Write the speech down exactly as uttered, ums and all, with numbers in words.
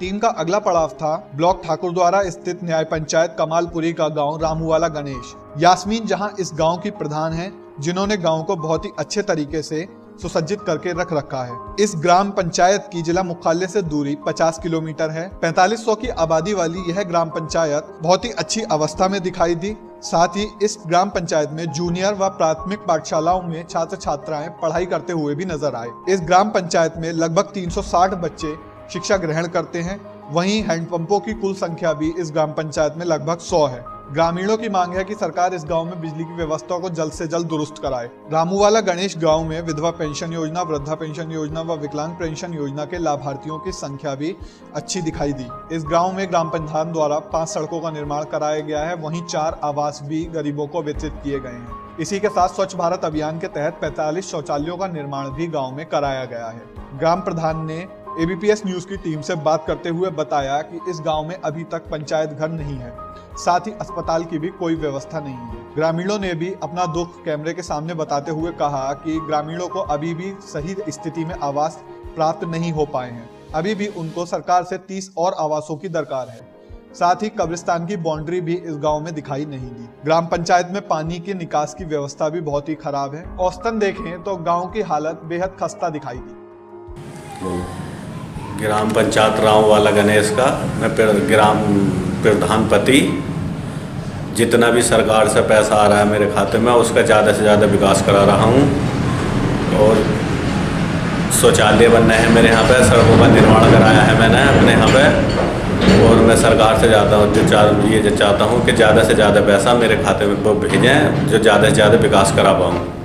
Team का अगला पड़ाव था ब्लॉक ठाकुर द्वारा स्थित न्याय पंचायत कमालपुरी का गांव रामूवाला गणेश। यास्मीन जहां इस गांव की प्रधान हैं, जिन्होंने गांव को बहुत ही अच्छे तरीके से सुसज्जित करके रख रखा है। इस ग्राम पंचायत की जिला मुख्यालय से दूरी पचास किलोमीटर है। पैंतालीस सौ की आबादी वाली यह ग्राम पंचायत बहुत ही अच्छी अवस्था में दिखाई दी। साथ ही इस ग्राम पंचायत में जूनियर व प्राथमिक पाठशालाओं में छात्र छात्राएं पढ़ाई करते हुए भी नजर आए। इस ग्राम पंचायत में लगभग तीन सौ साठ बच्चे शिक्षा ग्रहण करते हैं। वहीं हैंडपंपों की कुल संख्या भी इस ग्राम पंचायत में लगभग सौ है। ग्रामीणों की मांग है कि सरकार इस गांव में बिजली की व्यवस्था को जल्द से जल्द दुरुस्त कराए। रामूवाला गणेश गांव में विधवा पेंशन योजना, वृद्धा पेंशन योजना व विकलांग पेंशन योजना के लाभार्थियों की संख्या भी अच्छी दिखाई दी। इस गांव में ग्राम प्रधान द्वारा पांच सड़कों का निर्माण कराया गया है। वहीं चार आवास भी गरीबों को वितरित किए गए हैं। इसी के साथ स्वच्छ भारत अभियान के तहत पैंतालीस शौचालयों का निर्माण भी गाँव में कराया गया है। ग्राम प्रधान ने A B P S news की टीम से बात करते हुए बताया कि इस गांव में अभी तक पंचायत घर नहीं है, साथ ही अस्पताल की भी कोई व्यवस्था नहीं है। ग्रामीणों ने भी अपना दुख कैमरे के सामने बताते हुए कहा कि ग्रामीणों को अभी भी सही स्थिति में आवास प्राप्त नहीं हो पाए हैं। अभी भी उनको सरकार से तीस और आवासों की दरकार है। साथ ही कब्रिस्तान की बाउंड्री भी इस गांव में दिखाई नहीं दी। ग्राम पंचायत में पानी के निकास की व्यवस्था भी बहुत ही खराब है। औसतन देखें तो गाँव की हालत बेहद खस्ता दिखाई दी। ग्राम पंचायत रामूवाला गणेश का मैं ग्राम प्रधानपति जितना भी सरकार से पैसा आ रहा है मेरे खाते में उसका ज़्यादा से ज़्यादा विकास करा रहा हूँ। और शौचालय बनने हैं मेरे यहाँ पे, सड़कों का निर्माण कराया है मैंने अपने यहाँ पे। और मैं सरकार से चाहता हूँ जो ये चाहता हूँ कि ज़्यादा से ज़्यादा पैसा मेरे खाते में भेजें जो ज़्यादा से ज़्यादा विकास करा पाऊँ।